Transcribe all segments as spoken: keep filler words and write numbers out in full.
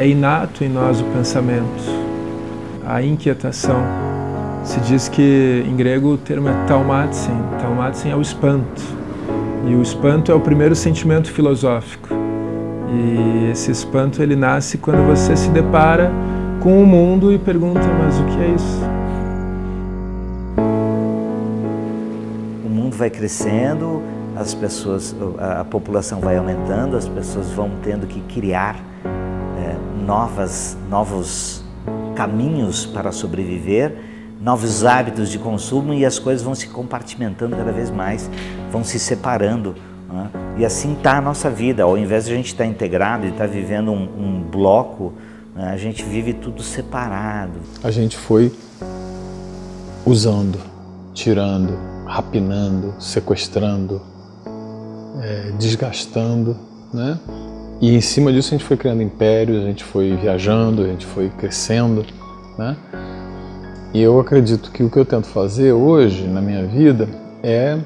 é inato em nós o pensamento, a inquietação. Se diz que, em grego, o termo é taumazein. Taumazein é o espanto. E o espanto é o primeiro sentimento filosófico. E esse espanto, ele nasce quando você se depara com o mundo e pergunta, mas o que é isso? O mundo vai crescendo, as pessoas, a população vai aumentando, as pessoas vão tendo que criar é, novas, novos caminhos para sobreviver, novos hábitos de consumo, e as coisas vão se compartimentando cada vez mais, vão se separando. Né? E assim está a nossa vida. Ao invés de a gente estar integrado e estar vivendo um, um bloco, né, a gente vive tudo separado. A gente foi usando, tirando, rapinando, sequestrando, é, desgastando, né? E em cima disso a gente foi criando impérios, a gente foi viajando, a gente foi crescendo, né? E eu acredito que o que eu tento fazer hoje na minha vida é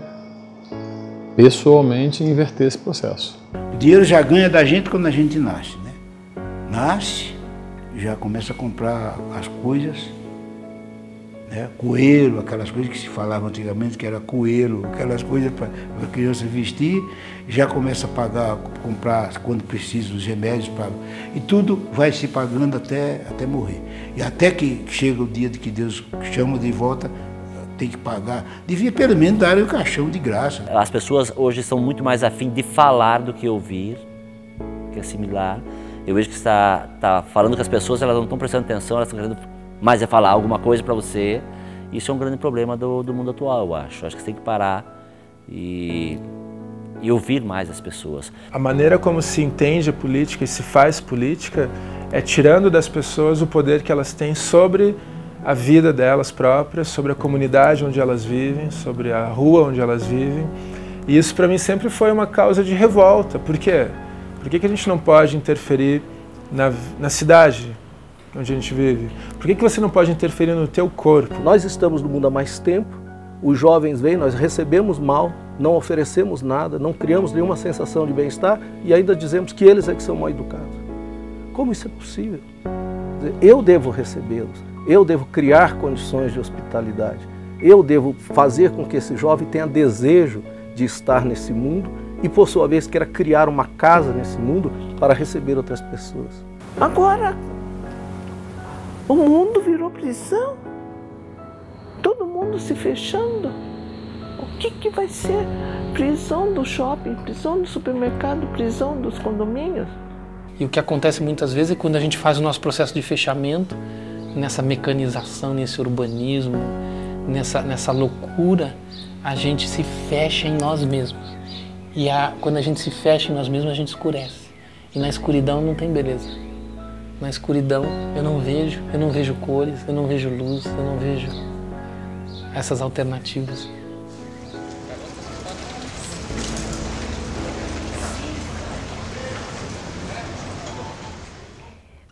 pessoalmente inverter esse processo. O dinheiro já ganha da gente quando a gente nasce, né? Nasce, já começa a comprar as coisas, né? Coeiro, aquelas coisas que se falava antigamente que era coeiro, aquelas coisas para a criança vestir, já começa a pagar, comprar quando precisa os remédios, pra, e tudo vai se pagando até, até morrer. E até que chega o dia de que Deus chama de volta, tem que pagar, devia pelo menos dar o caixão de graça. As pessoas hoje são muito mais afim de falar do que ouvir, que é similar. Eu vejo que está, está falando com as pessoas, elas não estão prestando atenção, elas estão querendo mais é falar alguma coisa para você. Isso é um grande problema do, do mundo atual, eu acho. Eu acho que você tem que parar e, e ouvir mais as pessoas. A maneira como se entende a política e se faz política é tirando das pessoas o poder que elas têm sobre a vida delas próprias, sobre a comunidade onde elas vivem, sobre a rua onde elas vivem. E isso para mim sempre foi uma causa de revolta. Por quê? Por que que a gente não pode interferir na, na cidade onde a gente vive? Por que que você não pode interferir no teu corpo? Nós estamos no mundo há mais tempo, os jovens vêm, nós recebemos mal, não oferecemos nada, não criamos nenhuma sensação de bem-estar e ainda dizemos que eles é que são mal educados. Como isso é possível? Eu devo recebê-los. Eu devo criar condições de hospitalidade. Eu devo fazer com que esse jovem tenha desejo de estar nesse mundo e, por sua vez, queira criar uma casa nesse mundo para receber outras pessoas. Agora, o mundo virou prisão. Todo mundo se fechando. O que que vai ser? Prisão do shopping, prisão do supermercado, prisão dos condomínios. E o que acontece muitas vezes é quando a gente faz o nosso processo de fechamento, nessa mecanização, nesse urbanismo, nessa, nessa loucura, a gente se fecha em nós mesmos. E a, quando a gente se fecha em nós mesmos, a gente escurece. E na escuridão não tem beleza. Na escuridão eu não vejo, eu não vejo cores, eu não vejo luz, eu não vejo essas alternativas.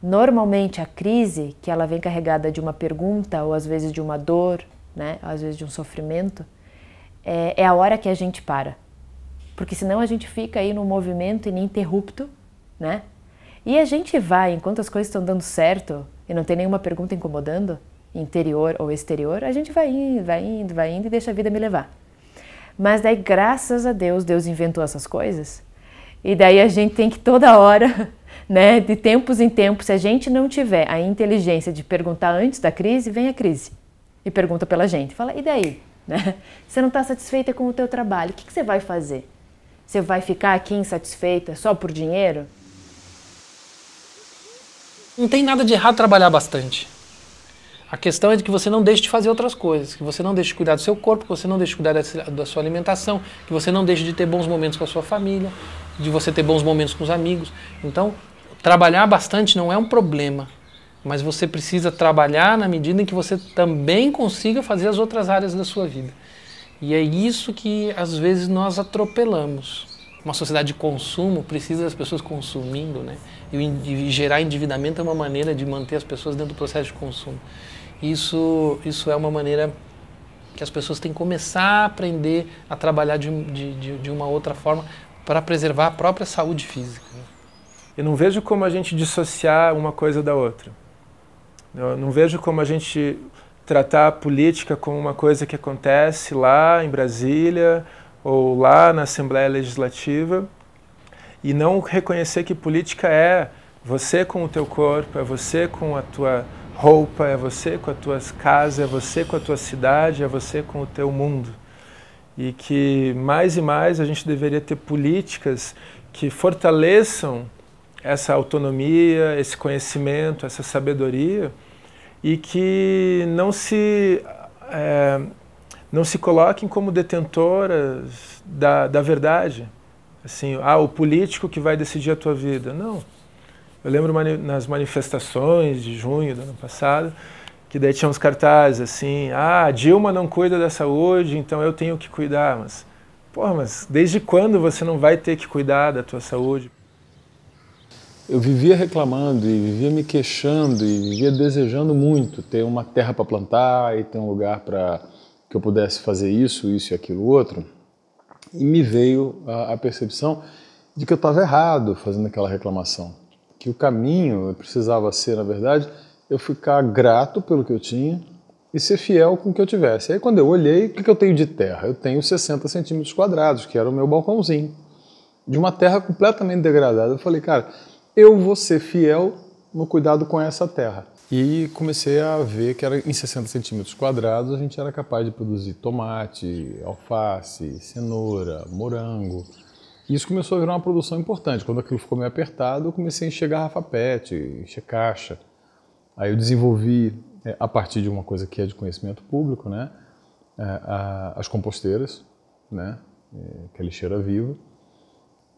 Normalmente a crise, que ela vem carregada de uma pergunta ou às vezes de uma dor, né, às vezes de um sofrimento, é, é a hora que a gente para. Porque senão a gente fica aí num movimento ininterrupto, né? E a gente vai, enquanto as coisas estão dando certo e não tem nenhuma pergunta incomodando, interior ou exterior, a gente vai indo, vai indo, vai indo e deixa a vida me levar. Mas daí, graças a Deus, Deus inventou essas coisas. E daí a gente tem que toda hora, né, de tempos em tempos, se a gente não tiver a inteligência de perguntar antes da crise, vem a crise e pergunta pela gente. Fala, e daí? Né? Você não está satisfeita com o teu trabalho, o que que você vai fazer? Você vai ficar aqui insatisfeita só por dinheiro? Não tem nada de errado trabalhar bastante. A questão é de que você não deixe de fazer outras coisas, que você não deixe de cuidar do seu corpo, que você não deixe de cuidar da sua alimentação, que você não deixe de ter bons momentos com a sua família, de você ter bons momentos com os amigos. Então, trabalhar bastante não é um problema, mas você precisa trabalhar na medida em que você também consiga fazer as outras áreas da sua vida. E é isso que, às vezes, nós atropelamos. Uma sociedade de consumo precisa das pessoas consumindo, né? E gerar endividamento é uma maneira de manter as pessoas dentro do processo de consumo. Isso, isso é uma maneira que as pessoas têm que começar a aprender a trabalhar de, de, de uma outra forma para preservar a própria saúde física. Eu não vejo como a gente dissociar uma coisa da outra. Eu não vejo como a gente tratar a política como uma coisa que acontece lá em Brasília ou lá na Assembleia Legislativa e não reconhecer que política é você com o teu corpo, é você com a tua roupa, é você com as tuas casas, é você com a tua cidade, é você com o teu mundo. E que mais e mais a gente deveria ter políticas que fortaleçam essa autonomia, esse conhecimento, essa sabedoria e que não se, é, não se coloquem como detentoras da, da verdade. Assim, ah, o político que vai decidir a tua vida. Não. Eu lembro mani nas manifestações de junho do ano passado, que daí tinha uns cartazes assim, ah, Dilma não cuida da saúde, então eu tenho que cuidar. Mas, porra, mas desde quando você não vai ter que cuidar da tua saúde? Eu vivia reclamando e vivia me queixando e vivia desejando muito ter uma terra para plantar e ter um lugar para que eu pudesse fazer isso, isso e aquilo outro. E me veio a, a percepção de que eu estava errado fazendo aquela reclamação. Que o caminho precisava ser, na verdade, eu ficar grato pelo que eu tinha e ser fiel com o que eu tivesse. Aí quando eu olhei, o que eu tenho de terra? Eu tenho sessenta centímetros quadrados, que era o meu balcãozinho. De uma terra completamente degradada. Eu falei, cara, eu vou ser fiel no cuidado com essa terra. E comecei a ver que era em sessenta centímetros quadrados a gente era capaz de produzir tomate, alface, cenoura, morango. E isso começou a virar uma produção importante. Quando aquilo ficou meio apertado, eu comecei a encher garrafa pet, encher caixa. Aí eu desenvolvi, a partir de uma coisa que é de conhecimento público, né, as composteiras, né, que é a lixeira viva,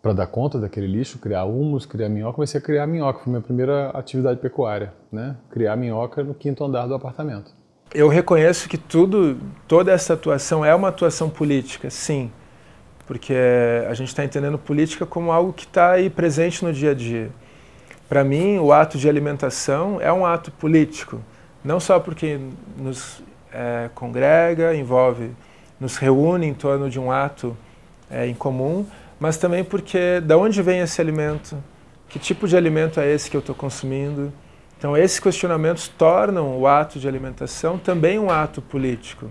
para dar conta daquele lixo, criar humus, criar minhoca. Comecei a criar minhoca, foi minha primeira atividade pecuária, né? Criar minhoca no quinto andar do apartamento. Eu reconheço que tudo, toda essa atuação é uma atuação política, sim, porque a gente está entendendo política como algo que está aí presente no dia a dia. Para mim, o ato de alimentação é um ato político, não só porque nos é, congrega, envolve, nos reúne em torno de um ato é, em comum, mas também porque de onde vem esse alimento, que tipo de alimento é esse que eu estou consumindo. Então esses questionamentos tornam o ato de alimentação também um ato político,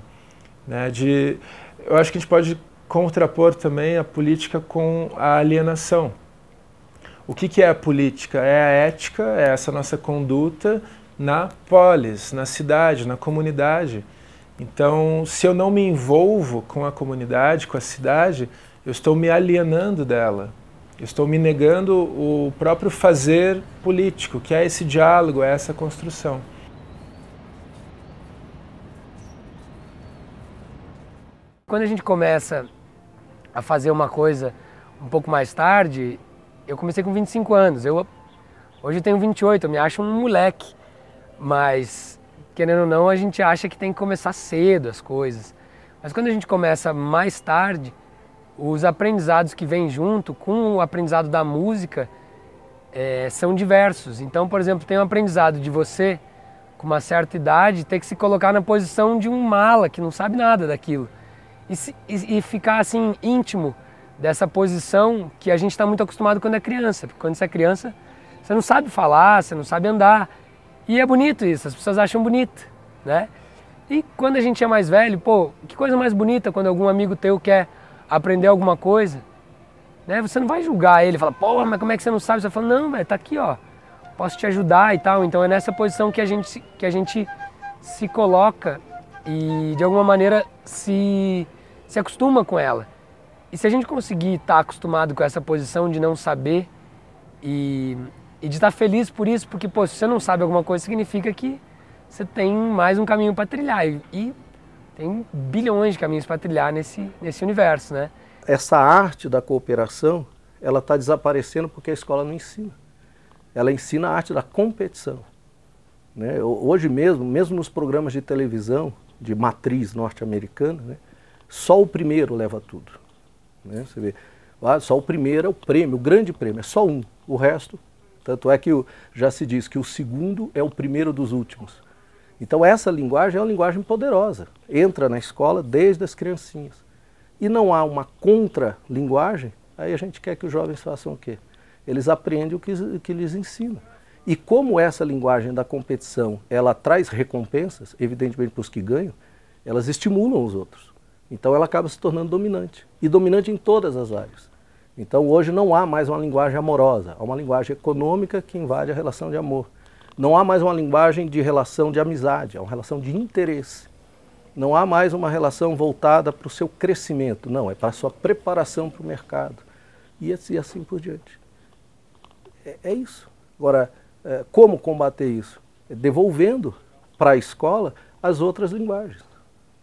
né? De, eu acho que a gente pode contrapor também a política com a alienação. O que que é a política? É a ética, é essa nossa conduta na polis, na cidade, na comunidade. Então se eu não me envolvo com a comunidade, com a cidade, eu estou me alienando dela, eu estou me negando o próprio fazer político, que é esse diálogo, é essa construção. Quando a gente começa a fazer uma coisa um pouco mais tarde, eu comecei com vinte e cinco anos, eu, hoje eu tenho vinte e oito, eu me acho um moleque, mas querendo ou não a gente acha que tem que começar cedo as coisas, mas quando a gente começa mais tarde, os aprendizados que vêm junto com o aprendizado da música é, são diversos. Então, por exemplo, tem um aprendizado de você, com uma certa idade, ter que se colocar na posição de um mala que não sabe nada daquilo. E, se, e, e ficar assim, íntimo dessa posição que a gente está muito acostumado quando é criança. Porque quando você é criança, você não sabe falar, você não sabe andar. E é bonito isso, as pessoas acham bonito, né? E quando a gente é mais velho, pô, que coisa mais bonita quando algum amigo teu quer aprender alguma coisa, né? Você não vai julgar ele, fala, pô, mas como é que você não sabe? Você fala, não, velho, tá aqui, ó, posso te ajudar e tal. Então é nessa posição que a gente, que a gente se coloca e de alguma maneira se, se acostuma com ela. E se a gente conseguir estar acostumado com essa posição de não saber e, e de estar feliz por isso, porque, pô, se você não sabe alguma coisa, significa que você tem mais um caminho para trilhar. E, e, Tem bilhões de caminhos para trilhar nesse, nesse universo, né? Essa arte da cooperação, ela está desaparecendo porque a escola não ensina. Ela ensina a arte da competição, né? Hoje mesmo, mesmo nos programas de televisão de matriz norte-americana, né, só o primeiro leva tudo, né? Você vê, ah, só o primeiro é o prêmio, o grande prêmio, é só um. O resto, tanto é que o, já se diz que o segundo é o primeiro dos últimos. Então essa linguagem é uma linguagem poderosa, entra na escola desde as criancinhas. E não há uma contra-linguagem, aí a gente quer que os jovens façam o quê? eles aprendem o que, que lhes ensina. E como essa linguagem da competição, ela traz recompensas, evidentemente para os que ganham, elas estimulam os outros. Então ela acaba se tornando dominante, e dominante em todas as áreas. Então hoje não há mais uma linguagem amorosa, há uma linguagem econômica que invade a relação de amor. Não há mais uma linguagem de relação de amizade, é uma relação de interesse. Não há mais uma relação voltada para o seu crescimento, não, é para a sua preparação para o mercado. E assim por diante. É, é isso. Agora, é, como combater isso? É devolvendo para a escola as outras linguagens.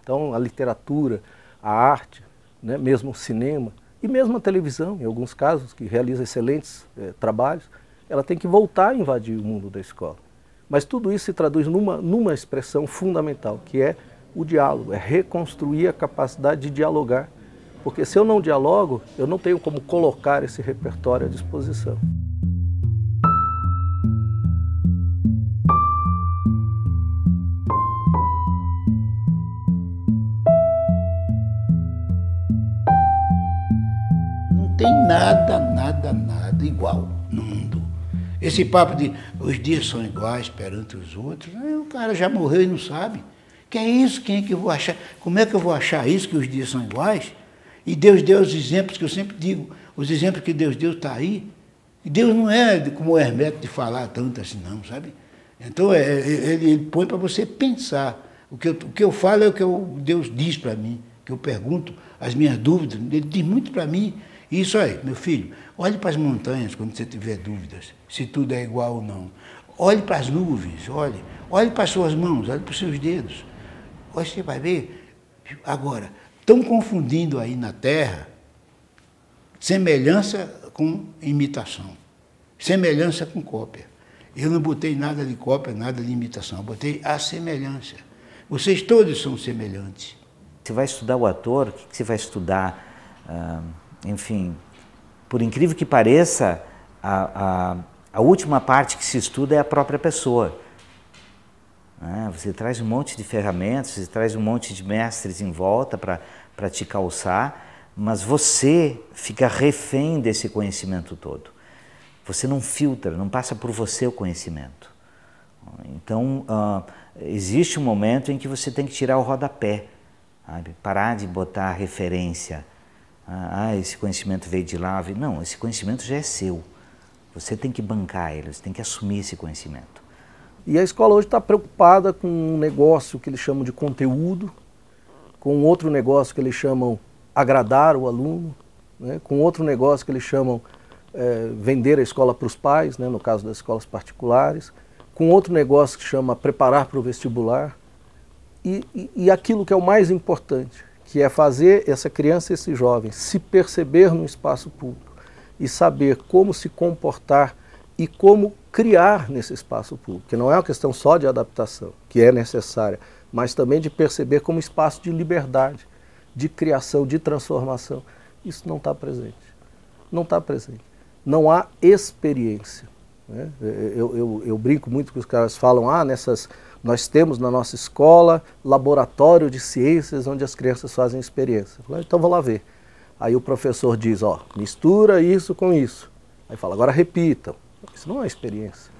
Então, a literatura, a arte, né, mesmo o cinema, e mesmo a televisão, em alguns casos, que realiza excelentes é, trabalhos, ela tem que voltar a invadir o mundo da escola. Mas tudo isso se traduz numa, numa expressão fundamental, que é o diálogo, é reconstruir a capacidade de dialogar. Porque se eu não dialogo, eu não tenho como colocar esse repertório à disposição. Não tem nada, nada, nada igual no mundo. Esse papo de os dias são iguais perante os outros, o cara já morreu e não sabe. Que é isso? Quem é que eu vou achar? Como é que eu vou achar isso, que os dias são iguais? E Deus deu os exemplos que eu sempre digo, os exemplos que Deus deu está aí. E Deus não é como o Hermeto de falar tanto assim não, sabe? Então é, ele, ele põe para você pensar. O que, eu, o que eu falo é o que eu, Deus diz para mim, que eu pergunto as minhas dúvidas. Ele diz muito para mim. Isso aí, meu filho, olhe para as montanhas quando você tiver dúvidas, se tudo é igual ou não. Olhe para as nuvens, olhe. Olhe para as suas mãos, olhe para os seus dedos. Você vai ver, agora, estão confundindo aí na Terra semelhança com imitação, semelhança com cópia. Eu não botei nada de cópia, nada de imitação, eu botei a semelhança. Vocês todos são semelhantes. Você vai estudar o ator, o que você vai estudar? Ah, enfim, por incrível que pareça, a, a, a última parte que se estuda é a própria pessoa. Você traz um monte de ferramentas, você traz um monte de mestres em volta para te calçar, mas você fica refém desse conhecimento todo. Você não filtra, não passa por você o conhecimento. Então, uh, existe um momento em que você tem que tirar o rodapé, sabe? Parar de botar a referência. Ah, esse conhecimento veio de lá. Não, esse conhecimento já é seu. Você tem que bancar ele, você tem que assumir esse conhecimento. E a escola hoje está preocupada com um negócio que eles chamam de conteúdo, com outro negócio que eles chamam agradar o aluno, né? Com outro negócio que eles chamam é, vender a escola para os pais, né? No caso das escolas particulares, com outro negócio que chama preparar para o vestibular, e, e, e aquilo que é o mais importante, que é fazer essa criança e esse jovem se perceber no espaço público e saber como se comportar e como criar nesse espaço público, que não é uma questão só de adaptação, que é necessária, mas também de perceber como espaço de liberdade, de criação, de transformação. Isso não está presente. Não está presente. Não há experiência, né? Eu, eu, eu brinco muito que os caras falam, ah, nessas, nós temos na nossa escola laboratório de ciências onde as crianças fazem experiência. Eu falo, então vou lá ver. Aí o professor diz, ó, mistura isso com isso. Aí fala, agora repitam. Isso não é experiência.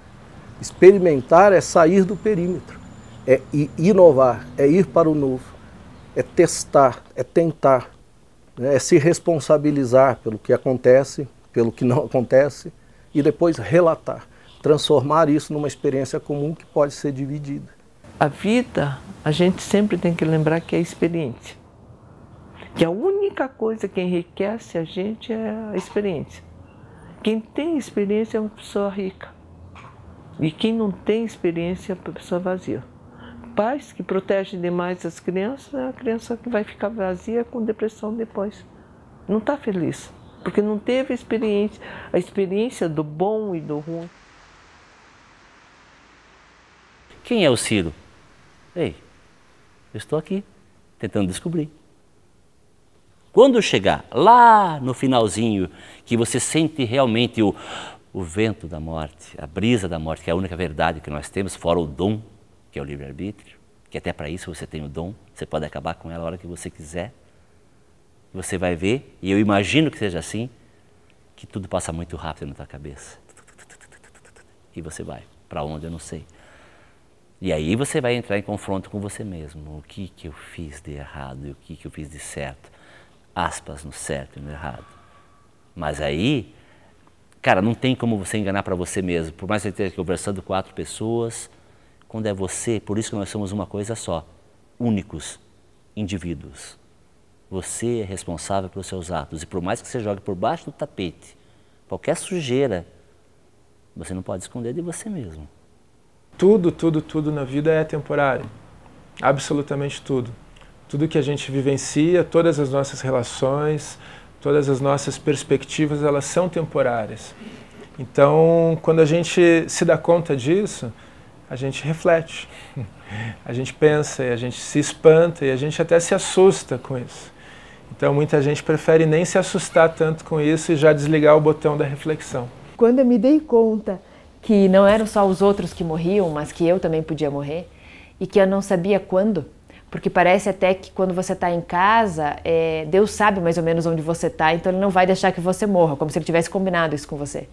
Experimentar é sair do perímetro, é inovar, é ir para o novo, é testar, é tentar, né? É se responsabilizar pelo que acontece, pelo que não acontece, e depois relatar, transformar isso numa experiência comum que pode ser dividida. A vida, a gente sempre tem que lembrar que é experiência. Que a única coisa que enriquece a gente é a experiência. Quem tem experiência é uma pessoa rica, e quem não tem experiência é uma pessoa vazia. Pais que protegem demais as crianças, é a criança que vai ficar vazia com depressão depois. Não está feliz, porque não teve experiência, a experiência do bom e do ruim. Quem é o Ciro? Ei, eu estou aqui, tentando descobrir. Quando chegar lá no finalzinho, que você sente realmente o, o vento da morte, a brisa da morte, que é a única verdade que nós temos, fora o dom, que é o livre-arbítrio, que até para isso você tem o dom, você pode acabar com ela a hora que você quiser. Você vai ver, e eu imagino que seja assim, que tudo passa muito rápido na tua cabeça. E você vai. Para onde? Eu não sei. E aí você vai entrar em confronto com você mesmo. O que que eu fiz de errado e o que que eu fiz de certo? Aspas no certo e no errado. Mas aí, cara, não tem como você enganar para você mesmo. Por mais que você esteja conversando com quatro pessoas, quando é você, por isso que nós somos uma coisa só. Únicos indivíduos. Você é responsável pelos seus atos. E por mais que você jogue por baixo do tapete qualquer sujeira, você não pode esconder de você mesmo. Tudo, tudo, tudo na vida é temporário. Absolutamente tudo. Tudo que a gente vivencia, todas as nossas relações, todas as nossas perspectivas, elas são temporárias. Então, quando a gente se dá conta disso, a gente reflete, a gente pensa, e a gente se espanta e a gente até se assusta com isso. Então, muita gente prefere nem se assustar tanto com isso e já desligar o botão da reflexão. Quando eu me dei conta que não eram só os outros que morriam, mas que eu também podia morrer, e que eu não sabia quando, porque parece até que quando você está em casa, é, Deus sabe mais ou menos onde você está, então Ele não vai deixar que você morra, como se Ele tivesse combinado isso com você.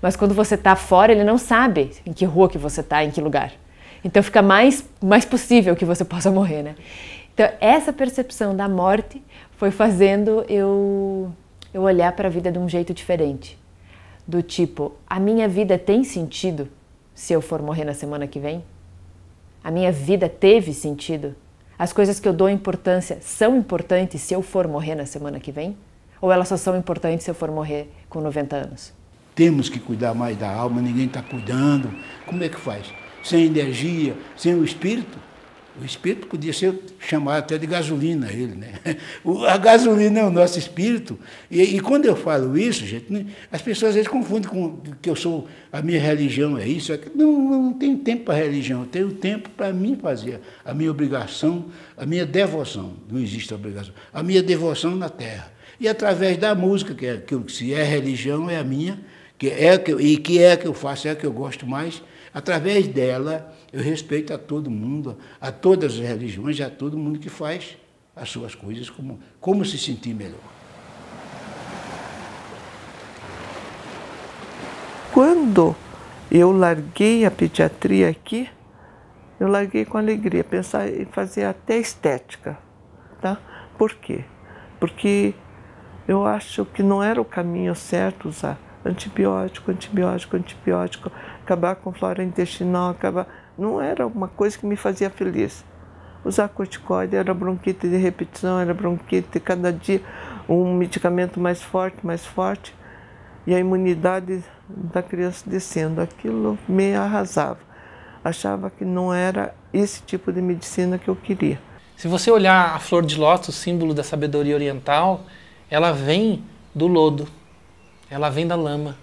Mas quando você está fora, Ele não sabe em que rua que você está, em que lugar. Então fica mais, mais possível que você possa morrer, né? Então essa percepção da morte foi fazendo eu, eu olhar para a vida de um jeito diferente. Do tipo, a minha vida tem sentido se eu for morrer na semana que vem? A minha vida teve sentido? As coisas que eu dou importância são importantes se eu for morrer na semana que vem? Ou elas só são importantes se eu for morrer com noventa anos? Temos que cuidar mais da alma, ninguém está cuidando. Como é que faz? Sem energia, sem o espírito? O espírito podia ser chamado até de gasolina, ele, né? A gasolina é o nosso espírito. E, e quando eu falo isso, gente, né, as pessoas às vezes confundem com que eu sou, a minha religião é isso. É que não, eu não tenho tempo para religião, eu tenho tempo para mim fazer a minha obrigação, a minha devoção. Não existe obrigação. A minha devoção na terra. E através da música, que, é, que se é religião, é a minha, que é que, e que é que eu faço, é que eu gosto mais. Através dela, eu respeito a todo mundo, a todas as religiões, a todo mundo que faz as suas coisas, como, como se sentir melhor. Quando eu larguei a pediatria aqui, eu larguei com alegria, pensar em fazer até estética. Tá? Por quê? Porque eu acho que não era o caminho certo usar antibiótico, antibiótico, antibiótico, acabar com flora intestinal, acabar... Não era uma coisa que me fazia feliz. Usar corticoide era bronquite de repetição, era bronquite cada dia, um medicamento mais forte, mais forte, e a imunidade da criança descendo. Aquilo me arrasava. Achava que não era esse tipo de medicina que eu queria. Se você olhar a flor de lótus, símbolo da sabedoria oriental, ela vem do lodo. Ela vem da lama,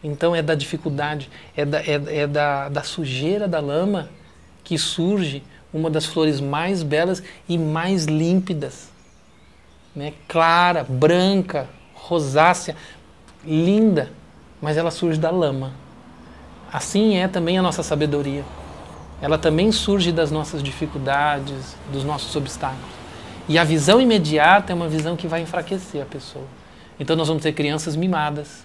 então é da dificuldade, é, da, é, é da, da sujeira da lama que surge uma das flores mais belas e mais límpidas, né? Clara, branca, rosácea, linda, mas ela surge da lama. Assim é também a nossa sabedoria, ela também surge das nossas dificuldades, dos nossos obstáculos. E a visão imediata é uma visão que vai enfraquecer a pessoa. Então nós vamos ter crianças mimadas,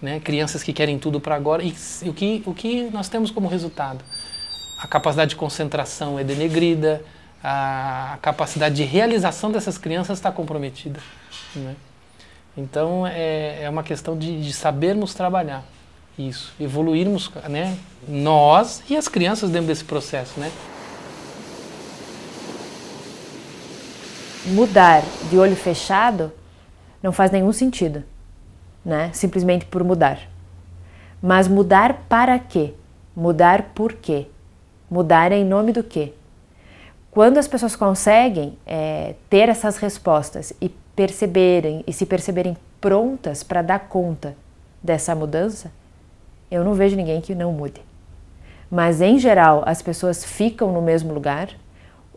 né? Crianças que querem tudo para agora. E o que, o que nós temos como resultado? A capacidade de concentração é denegrida, a capacidade de realização dessas crianças está comprometida, né? Então é, é uma questão de, de sabermos trabalhar isso, evoluirmos, né? Nós e as crianças dentro desse processo, né? Mudar de olho fechado não faz nenhum sentido, né? Simplesmente por mudar. Mas mudar para quê? Mudar por quê? Mudar em nome do quê? Quando as pessoas conseguem é, ter essas respostas e perceberem e se perceberem prontas para dar conta dessa mudança, eu não vejo ninguém que não mude. Mas em geral as pessoas ficam no mesmo lugar,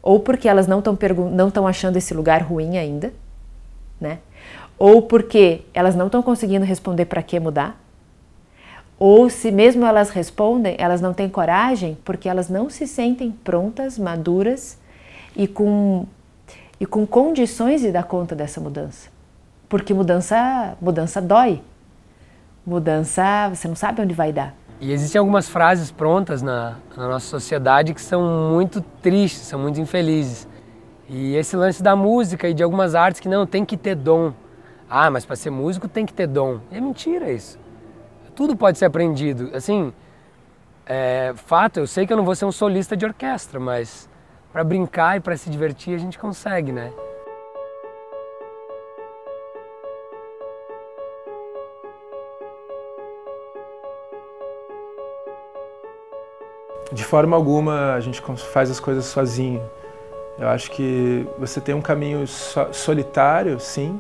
ou porque elas não estão não estão achando esse lugar ruim ainda, né? Ou porque elas não estão conseguindo responder para que mudar, ou se mesmo elas respondem, elas não têm coragem porque elas não se sentem prontas, maduras e com, e com condições de dar conta dessa mudança. Porque mudança, mudança dói, mudança, você não sabe onde vai dar. E existem algumas frases prontas na, na nossa sociedade que são muito tristes, são muito infelizes. E esse lance da música e de algumas artes que não, tem que ter dom. Ah, mas para ser músico tem que ter dom. É mentira isso. Tudo pode ser aprendido. Assim, é, fato, eu sei que eu não vou ser um solista de orquestra, mas para brincar e para se divertir a gente consegue, né? De forma alguma a gente faz as coisas sozinho. Eu acho que você tem um caminho solitário, sim,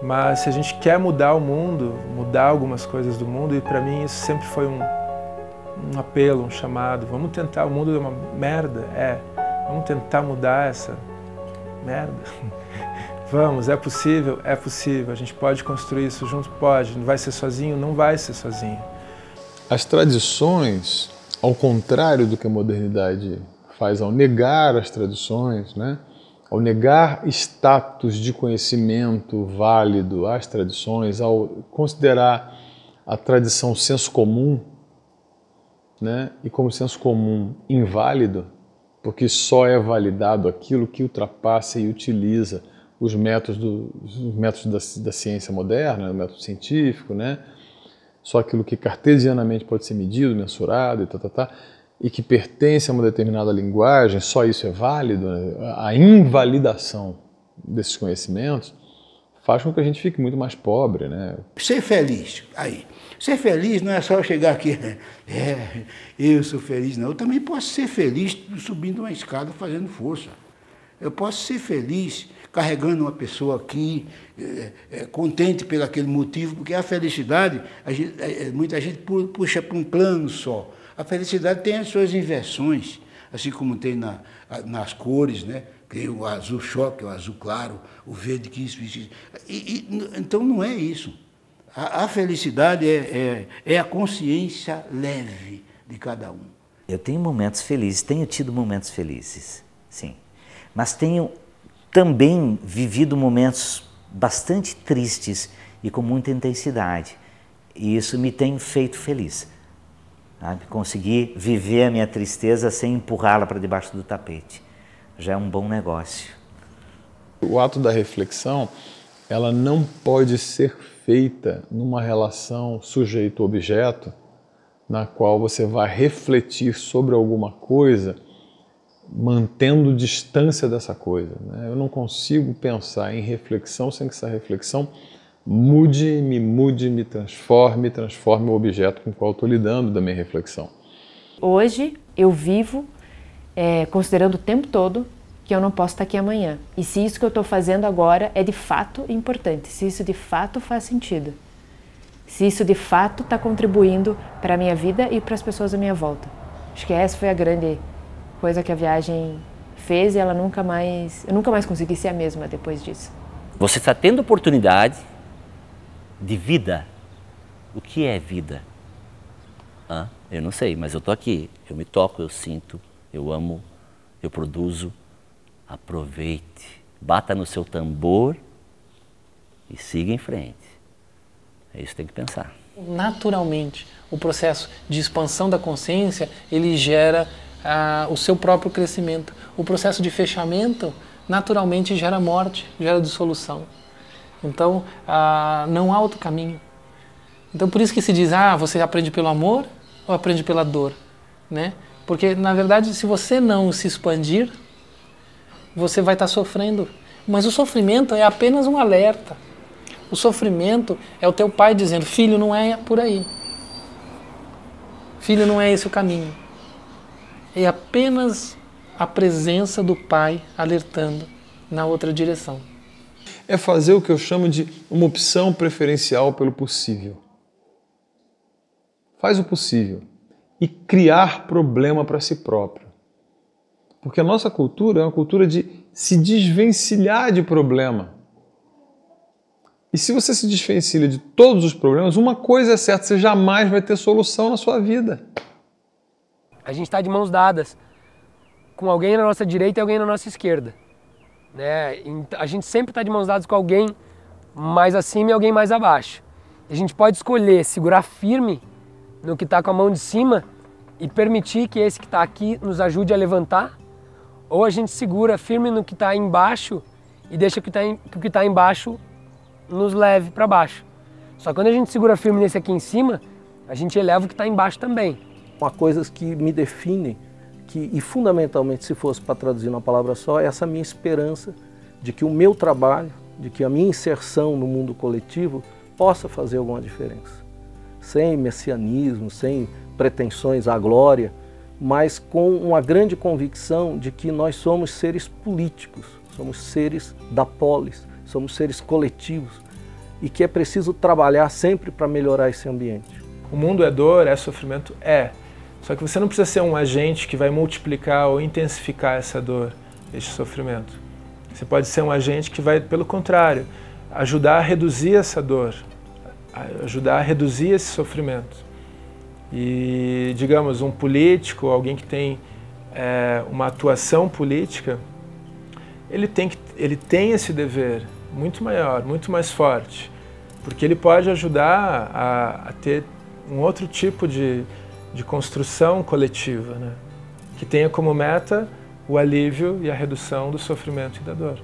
mas se a gente quer mudar o mundo, mudar algumas coisas do mundo, e para mim isso sempre foi um, um apelo, um chamado. Vamos tentar, o mundo é uma merda, é. Vamos tentar mudar essa merda. Vamos, é possível? É possível. A gente pode construir isso junto? Pode. Não vai ser sozinho? Não vai ser sozinho. As tradições, ao contrário do que a modernidade faz ao negar as tradições, né? Ao negar status de conhecimento válido às tradições, ao considerar a tradição senso comum, né? E como senso comum inválido, porque só é validado aquilo que ultrapassa e utiliza os métodos, do, os métodos da, da ciência moderna, o método científico, né? Só aquilo que cartesianamente pode ser medido, mensurado e tal, tá, tá, tá, e que pertence a uma determinada linguagem, só isso é válido, né? A invalidação desses conhecimentos faz com que a gente fique muito mais pobre, né? Ser feliz, aí. Ser feliz não é só chegar aqui, é, eu sou feliz, não. Eu também posso ser feliz subindo uma escada fazendo força. Eu posso ser feliz carregando uma pessoa aqui, é, é, contente pelo aquele motivo, porque a felicidade, a gente, é, muita gente puxa para um plano só. A felicidade tem as suas inversões, assim como tem na, nas cores, né? Tem o azul choque, o azul claro, o verde que isso, isso, isso. E, e, então não é isso. A, a felicidade é, é, é a consciência leve de cada um. Eu tenho momentos felizes, tenho tido momentos felizes, sim. Mas tenho também vivido momentos bastante tristes e com muita intensidade. E isso me tem feito feliz. Conseguir viver a minha tristeza sem empurrá-la para debaixo do tapete. Já é um bom negócio. O ato da reflexão, ela não pode ser feita numa relação sujeito-objeto, na qual você vai refletir sobre alguma coisa, mantendo distância dessa coisa, né? Eu não consigo pensar em reflexão sem que essa reflexão mude, me mude, me transforme, transforme o objeto com o qual estou lidando da minha reflexão. Hoje eu vivo é, considerando o tempo todo que eu não posso estar aqui amanhã. E se isso que eu estou fazendo agora é de fato importante, se isso de fato faz sentido, se isso de fato está contribuindo para a minha vida e para as pessoas à minha volta. Acho que essa foi a grande coisa que a viagem fez e ela nunca mais, eu nunca mais consegui ser a mesma depois disso. Você está tendo oportunidade de vida. O que é vida? Ah, eu não sei, mas eu tô aqui. Eu me toco, eu sinto, eu amo, eu produzo. Aproveite. Bata no seu tambor e siga em frente. É isso que tem que pensar. Naturalmente, o processo de expansão da consciência, ele gera ah, o seu próprio crescimento. O processo de fechamento, naturalmente, gera morte, gera dissolução. Então, ah, não há outro caminho. Então, por isso que se diz, ah, você aprende pelo amor ou aprende pela dor, né? Porque, na verdade, se você não se expandir, você vai estar sofrendo. Mas o sofrimento é apenas um alerta. O sofrimento é o teu pai dizendo, filho, não é por aí. Filho, não é esse o caminho. É apenas a presença do pai alertando na outra direção. É fazer o que eu chamo de uma opção preferencial pelo possível. Faz o possível e criar problema para si próprio. Porque a nossa cultura é uma cultura de se desvencilhar de problema. E se você se desvencilha de todos os problemas, uma coisa é certa, você jamais vai ter solução na sua vida. A gente está de mãos dadas com alguém na nossa direita e alguém na nossa esquerda. Né? A gente sempre está de mãos dadas com alguém mais acima e alguém mais abaixo. A gente pode escolher segurar firme no que está com a mão de cima e permitir que esse que está aqui nos ajude a levantar, ou a gente segura firme no que está embaixo e deixa que o que está embaixo nos leve para baixo. Só que quando a gente segura firme nesse aqui em cima, a gente eleva o que está embaixo também. Uma coisa que me define, que, e fundamentalmente se fosse para traduzir numa palavra só, é essa minha esperança de que o meu trabalho, de que a minha inserção no mundo coletivo possa fazer alguma diferença. Sem messianismo, sem pretensões à glória, mas com uma grande convicção de que nós somos seres políticos, somos seres da polis, somos seres coletivos e que é preciso trabalhar sempre para melhorar esse ambiente. O mundo é dor, é sofrimento? É. Só que você não precisa ser um agente que vai multiplicar ou intensificar essa dor, esse sofrimento. Você pode ser um agente que vai, pelo contrário, ajudar a reduzir essa dor, ajudar a reduzir esse sofrimento. E, digamos, um político, alguém que tem é, uma atuação política, ele tem, que, ele tem esse dever muito maior, muito mais forte, porque ele pode ajudar a, a ter um outro tipo de, de construção coletiva, né? Que tenha como meta o alívio e a redução do sofrimento e da dor.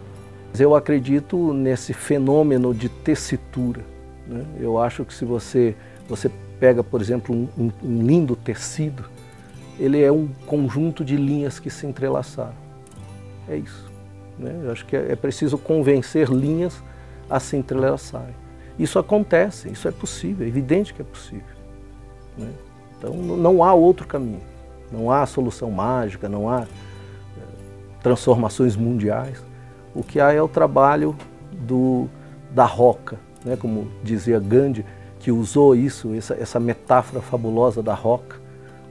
Eu acredito nesse fenômeno de tessitura, né? Eu acho que se você, você pega, por exemplo, um, um lindo tecido, ele é um conjunto de linhas que se entrelaçaram. É isso, né? Eu acho que é, é preciso convencer linhas a se entrelaçarem. Isso acontece, isso é possível, é evidente que é possível, né? Então não há outro caminho, não há solução mágica, não há transformações mundiais. O que há é o trabalho do, da roca, né? Como dizia Gandhi, que usou isso, essa, essa metáfora fabulosa da roca,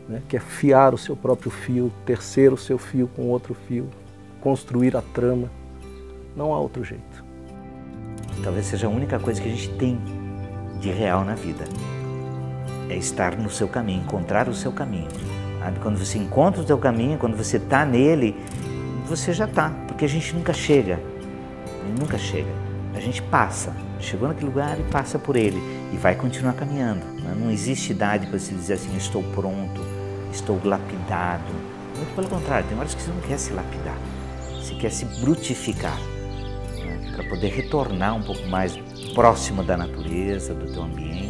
né? Que é fiar o seu próprio fio, tercer o seu fio com outro fio, construir a trama. Não há outro jeito. Talvez seja a única coisa que a gente tem de real na vida. É estar no seu caminho, encontrar o seu caminho. Sabe? Quando você encontra o seu caminho, quando você está nele, você já está. Porque a gente nunca chega, nunca chega. A gente passa, chegou naquele lugar e passa por ele. E vai continuar caminhando. Né? Não existe idade para você dizer assim, estou pronto, estou lapidado. Muito pelo contrário, tem horas que você não quer se lapidar. Você quer se brutificar, né? Para poder retornar um pouco mais próximo da natureza, do teu ambiente.